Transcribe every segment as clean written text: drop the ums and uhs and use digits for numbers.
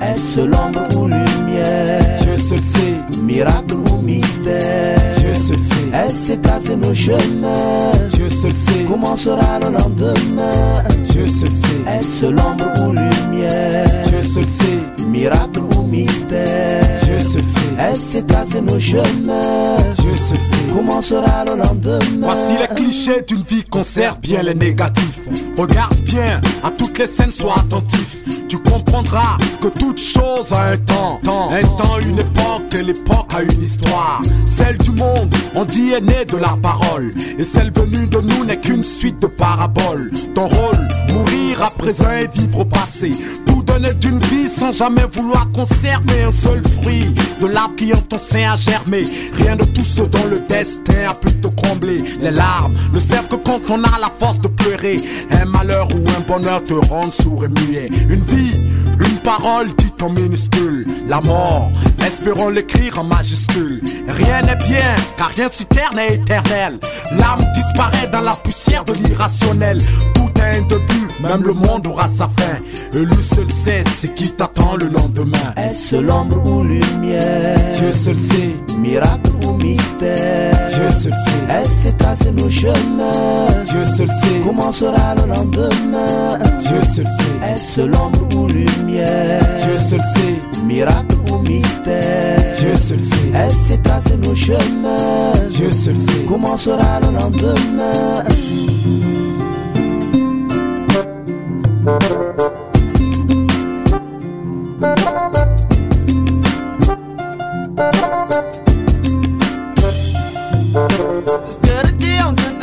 Est-ce l'ombre ou lumière? Dieu seul sait. Miracle ou mystère? Dieu seul sait. Est-ce tracer nos chemins? Dieu seul sait. Comment sera le lendemain? Dieu seul sait. Est-ce l'ombre ou lumière? Dieu seul sait. Miracle ou mystère? Dieu seul sait. Est-ce tracer nos chemins? Dieu seul sait. Comment sera le lendemain? Voici les clichés d'une vie qu'on sert bien les négatifs. Regarde bien à toutes les scènes, sois attentif. Tu comprendras que toute chose a un temps. Un temps, une époque, et l'époque a une histoire. Celle du monde, on dit, est née de la parole. Et celle venue de nous n'est qu'une suite de paraboles. Ton rôle, mourir à présent et vivre au passé. Pour donner d'une vie sans jamais vouloir conserver un seul fruit de l'arbre qui en ton sein a germé. Rien de tout ce dont le destin a pu te combler. Les larmes ne servent que quand on a la force de pleurer. Un malheur ou un bonheur te rendent sourd et muet. Une vie, une parole dite en minuscule. La mort, espérons l'écrire en majuscule. Rien n'est bien, car rien sur terre n'est éternel. L'âme disparaît dans la poussière de l'irrationnel. Tout a un début, même le monde aura sa fin. Et lui seul sait ce qui t'attend le lendemain. Est-ce l'ombre ou lumière? Dieu seul sait. Miracle ou mystère? Dieu seul sait. Est-ce tracer nos chemins? Dieu seul sait. Comment sera le lendemain? Dieu seul sait. Est-ce l'ombre ou lumière? Dieu seul sait. Miracle ou mystère? Dieu seul sait. Est-ce tracer nos chemins? Dieu seul sait. Comment sera le lendemain? Est-ce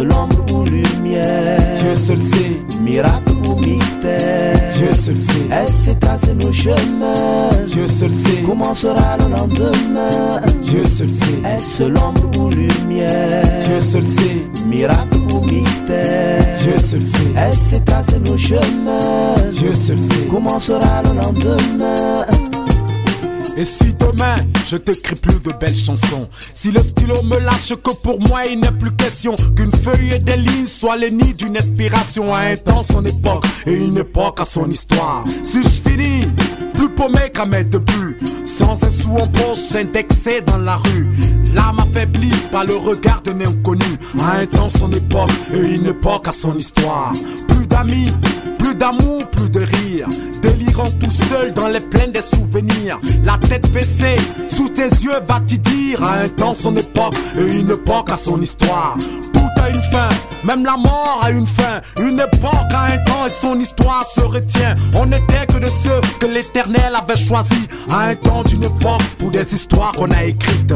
l'ombre ou lumière? Dieu seul sait. Miracle ou mystère? Dieu seul sait. Est-ce tracer nos chemins? Dieu seul sait. Comment sera le lendemain? Et si demain je t'écris plus de belles chansons, si le stylo me lâche que pour moi il n'est plus question qu'une feuille et des lignes soient les nids d'une inspiration, à un temps son époque et une époque à son histoire. Si je finis plus paumé qu'à mes débuts, sans un sou en poche, indexé dans la rue, l'âme affaiblie par le regard d'un inconnu, à un temps son époque et une époque à son histoire. Plus d'amis, plus d'amour, plus de rire, délirant tout seul dans les plaines des souvenirs. La tête baissée, sous tes yeux va-t-il dire, à un temps son époque et une époque à son histoire. Tout a une fin, même la mort a une fin. Une époque a un temps et son histoire se retient. On n'était que de ceux que l'Éternel avait choisi, à un temps d'une époque pour des histoires qu'on a écrites.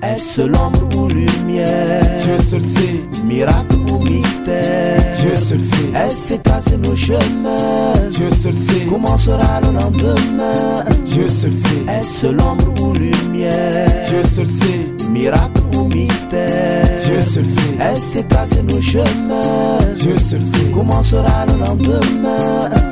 Est-ce l'ombre ou lumière? Dieu seul sait. Miracle ou mystère? Dieu seul sait. Est-ce tracer nos chemins? Dieu seul sait. Comment sera le lendemain? Dieu seul sait. Est-ce l'ombre ou lumière? Dieu seul sait. Miracle ou mystère? Dieu seul sait. Est-ce tracer nos chemins? Dieu seul sait. Comment sera le lendemain?